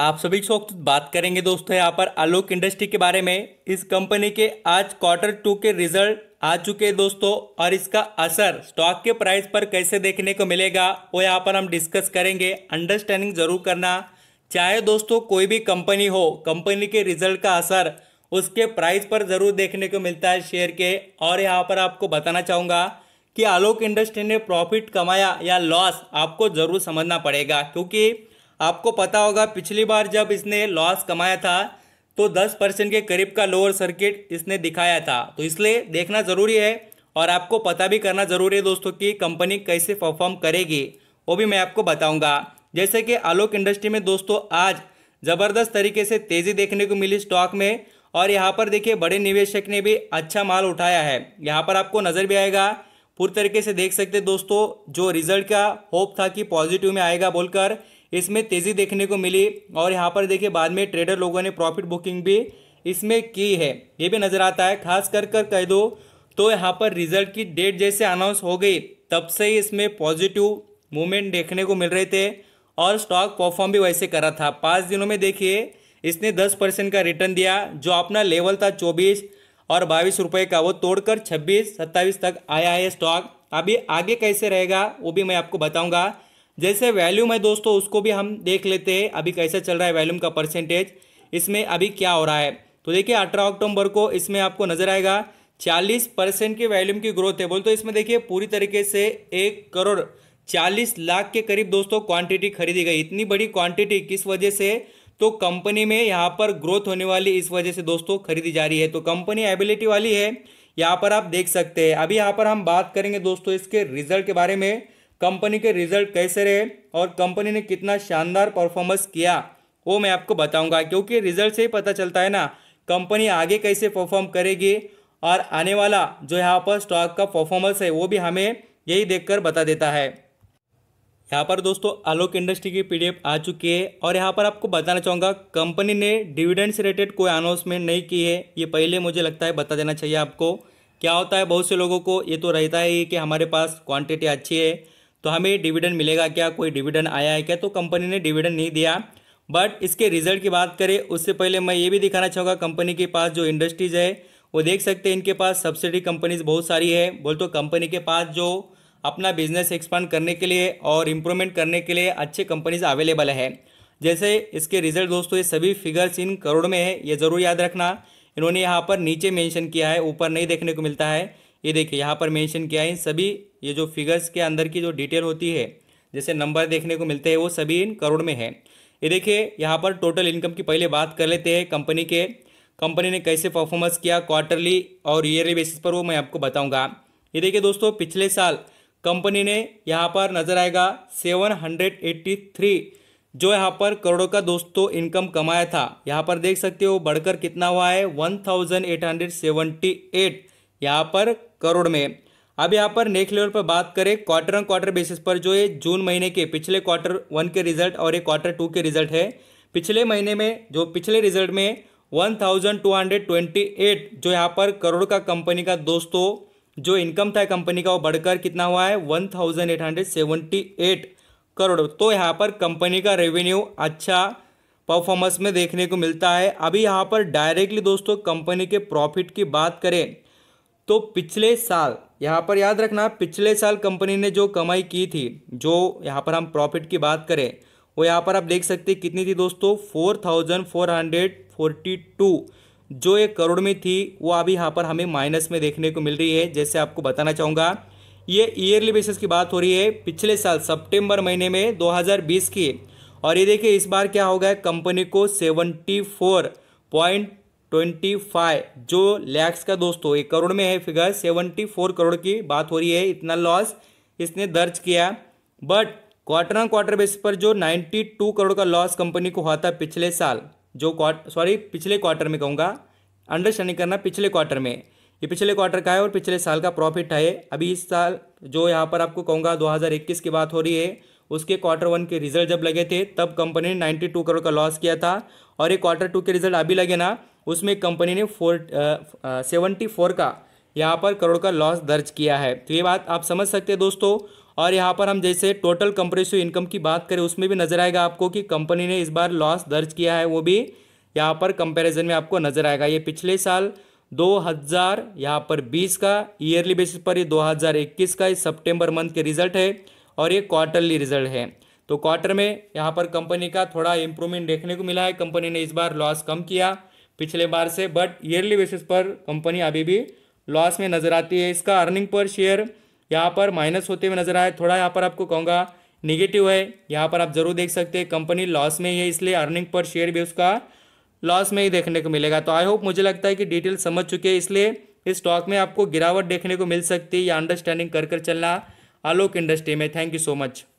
आप सभी को बात करेंगे दोस्तों यहाँ पर आलोक इंडस्ट्री के बारे में। इस कंपनी के आज क्वार्टर 2 के रिजल्ट आ चुके हैं दोस्तों, और इसका असर स्टॉक के प्राइस पर कैसे देखने को मिलेगा वो यहाँ पर हम डिस्कस करेंगे। अंडरस्टैंडिंग जरूर करना, चाहे दोस्तों कोई भी कंपनी हो, कंपनी के रिजल्ट का असर उसके प्राइस पर जरूर देखने को मिलता है शेयर के। और यहाँ पर आपको बताना चाहूँगा कि आलोक इंडस्ट्री ने प्रॉफिट कमाया या लॉस आपको जरूर समझना पड़ेगा, क्योंकि आपको पता होगा पिछली बार जब इसने लॉस कमाया था तो 10% के करीब का लोअर सर्किट इसने दिखाया था। तो इसलिए देखना ज़रूरी है और आपको पता भी करना ज़रूरी है दोस्तों कि कंपनी कैसे परफॉर्म करेगी, वो भी मैं आपको बताऊंगा। जैसे कि आलोक इंडस्ट्री में दोस्तों आज ज़बरदस्त तरीके से तेज़ी देखने को मिली स्टॉक में, और यहाँ पर देखिए बड़े निवेशक ने भी अच्छा माल उठाया है। यहाँ पर आपको नज़र भी आएगा, पूरी तरीके से देख सकते दोस्तों जो रिजल्ट का होप था कि पॉजिटिव में आएगा बोलकर इसमें तेज़ी देखने को मिली। और यहाँ पर देखिए बाद में ट्रेडर लोगों ने प्रॉफिट बुकिंग भी इसमें की है, ये भी नज़र आता है। खास कर कह दो तो यहाँ पर रिजल्ट की डेट जैसे अनाउंस हो गई तब से ही इसमें पॉजिटिव मूवमेंट देखने को मिल रहे थे, और स्टॉक परफॉर्म भी वैसे कर रहा था। 5 दिनों में देखिए इसने 10% का रिटर्न दिया, जो अपना लेवल था 24 और 22 रुपये का, वो तोड़कर 26-27 तक आया है स्टॉक। अभी आगे कैसे रहेगा वो भी मैं आपको बताऊँगा। जैसे वैल्यूम है दोस्तों उसको भी हम देख लेते हैं, अभी कैसा चल रहा है वैल्यूम का परसेंटेज, इसमें अभी क्या हो रहा है। तो देखिए 18 अक्टूबर को इसमें आपको नजर आएगा 40% की वैल्यूम की ग्रोथ है बोल। तो इसमें देखिए पूरी तरीके से 1,40,00,000 के करीब दोस्तों क्वांटिटी खरीदी गई। इतनी बड़ी क्वांटिटी किस वजह से, तो कंपनी में यहाँ पर ग्रोथ होने वाली इस वजह से दोस्तों खरीदी जा रही है। तो कंपनी एबिलिटी वाली है, यहाँ पर आप देख सकते हैं। अभी यहाँ पर हम बात करेंगे दोस्तों इसके रिजल्ट के बारे में, कंपनी के रिजल्ट कैसे रहे और कंपनी ने कितना शानदार परफॉर्मेंस किया वो मैं आपको बताऊंगा, क्योंकि रिजल्ट से ही पता चलता है ना कंपनी आगे कैसे परफॉर्म करेगी, और आने वाला जो यहाँ पर स्टॉक का परफॉर्मेंस है वो भी हमें यही देखकर बता देता है। यहाँ पर दोस्तों आलोक इंडस्ट्री की PDF आ चुकी है, और यहाँ पर आपको बताना चाहूँगा कंपनी ने डिविडेंड से रिलेटेड कोई अनाउंसमेंट नहीं की है। ये पहले मुझे लगता है बता देना चाहिए आपको। क्या होता है बहुत से लोगों को ये तो रहता है कि हमारे पास क्वान्टिटी अच्छी है तो हमें डिविडेंड मिलेगा क्या, कोई डिविडेंड आया है क्या, तो कंपनी ने डिविडेंड नहीं दिया। बट इसके रिजल्ट की बात करें उससे पहले मैं ये भी दिखाना चाहूँगा कंपनी के पास जो इंडस्ट्रीज़ है वो देख सकते हैं, इनके पास सब्सिडी कंपनीज बहुत सारी है। बोल तो कंपनी के पास जो अपना बिजनेस एक्सपांड करने के लिए और इम्प्रूवमेंट करने के लिए अच्छे कंपनीज अवेलेबल है। जैसे इसके रिजल्ट दोस्तों ये सभी फिगर्स इन करोड़ में है, ये ज़रूर याद रखना। इन्होंने यहाँ पर नीचे मेंशन किया है, ऊपर नहीं देखने को मिलता है। ये देखिए यहाँ पर मेंशन किया है, इन सभी ये जो फिगर्स के अंदर की जो डिटेल होती है जैसे नंबर देखने को मिलते हैं वो सभी इन करोड़ में है। ये देखिए यहाँ पर टोटल इनकम की पहले बात कर लेते हैं कंपनी के, कंपनी ने कैसे परफॉर्मेंस किया क्वार्टरली और ईयरली बेसिस पर वो मैं आपको बताऊंगा। ये देखिए दोस्तों पिछले साल कंपनी ने यहाँ पर नज़र आएगा 783 जो यहाँ पर करोड़ों का दोस्तों इनकम कमाया था। यहाँ पर देख सकते हो बढ़कर कितना हुआ है 1878 यहाँ पर करोड़ में। अब यहाँ पर नेक्स्ट लेवल पर बात करें क्वार्टर बेसिस पर, जो ये जून महीने के पिछले क्वार्टर 1 के रिजल्ट और ये क्वार्टर 2 के रिजल्ट है। पिछले महीने में जो पिछले रिजल्ट में 1228 जो यहाँ पर करोड़ का कंपनी का दोस्तों जो इनकम था कंपनी का वो बढ़कर कितना हुआ है 1878 करोड़। तो यहाँ पर कंपनी का रेवेन्यू अच्छा परफॉर्मेंस में देखने को मिलता है। अभी यहाँ पर डायरेक्टली दोस्तों कंपनी के प्रॉफिट की बात करें तो पिछले साल यहाँ पर याद रखना पिछले साल कंपनी ने जो कमाई की थी, जो यहाँ पर हम प्रॉफिट की बात करें वो यहाँ पर आप देख सकते हैं कितनी थी दोस्तों 4442 जो एक करोड़ में थी, वो अभी यहाँ पर हमें माइनस में देखने को मिल रही है। जैसे आपको बताना चाहूँगा ये ईयरली बेसिस की बात हो रही है पिछले साल सितंबर महीने में 2020 की, और ये देखिए इस बार क्या हो गया कंपनी को 74.25 जो लैक्स का दोस्तों एक करोड़ में है फिगर 74 करोड़ की बात हो रही है, इतना लॉस इसने दर्ज किया। बट क्वार्टर बेस पर जो 92 करोड़ का लॉस कंपनी को हुआ था पिछले साल जो पिछले क्वार्टर में कहूँगा, अंडरस्टैंडिंग करना पिछले क्वार्टर में, ये पिछले क्वार्टर का है और पिछले साल का प्रॉफिट है। अभी इस साल जो यहाँ पर आपको कहूँगा 2021 की बात हो रही है, उसके क्वार्टर 1 के रिजल्ट जब लगे थे तब कंपनी ने 92 करोड़ का लॉस किया था, और ये क्वार्टर 2 के रिजल्ट अभी लगे ना उसमें कंपनी ने 74 का यहाँ पर करोड़ का लॉस दर्ज किया है। तो ये बात आप समझ सकते हैं दोस्तों। और यहाँ पर हम जैसे टोटल कंप्रेसिव इनकम की बात करें उसमें भी नजर आएगा आपको कि कंपनी ने इस बार लॉस दर्ज किया है, वो भी यहाँ पर कंपैरिजन में आपको नजर आएगा। ये पिछले साल 2000 यहाँ पर 20 का ईयरली बेसिस पर ये 2021 का इस सितंबर मंथ के रिजल्ट है और ये क्वार्टरली रिजल्ट है। तो क्वार्टर में यहाँ पर कंपनी का थोड़ा इम्प्रूवमेंट देखने को मिला है, कंपनी ने इस बार लॉस कम किया पिछले बार से, बट ईयरली बेसिस पर कंपनी अभी भी लॉस में नज़र आती है। इसका अर्निंग पर शेयर यहाँ पर माइनस होते हुए नजर आए, थोड़ा यहाँ पर आपको कहूँगा निगेटिव है, यहाँ पर आप जरूर देख सकते हैं कंपनी लॉस में ही है, इसलिए अर्निंग पर शेयर भी उसका लॉस में ही देखने को मिलेगा। तो आई होप मुझे लगता है कि डिटेल समझ चुके हैं, इसलिए इस स्टॉक में आपको गिरावट देखने को मिल सकती है या अंडरस्टैंडिंग कर चलना आलोक इंडस्ट्री में। Thank you so much.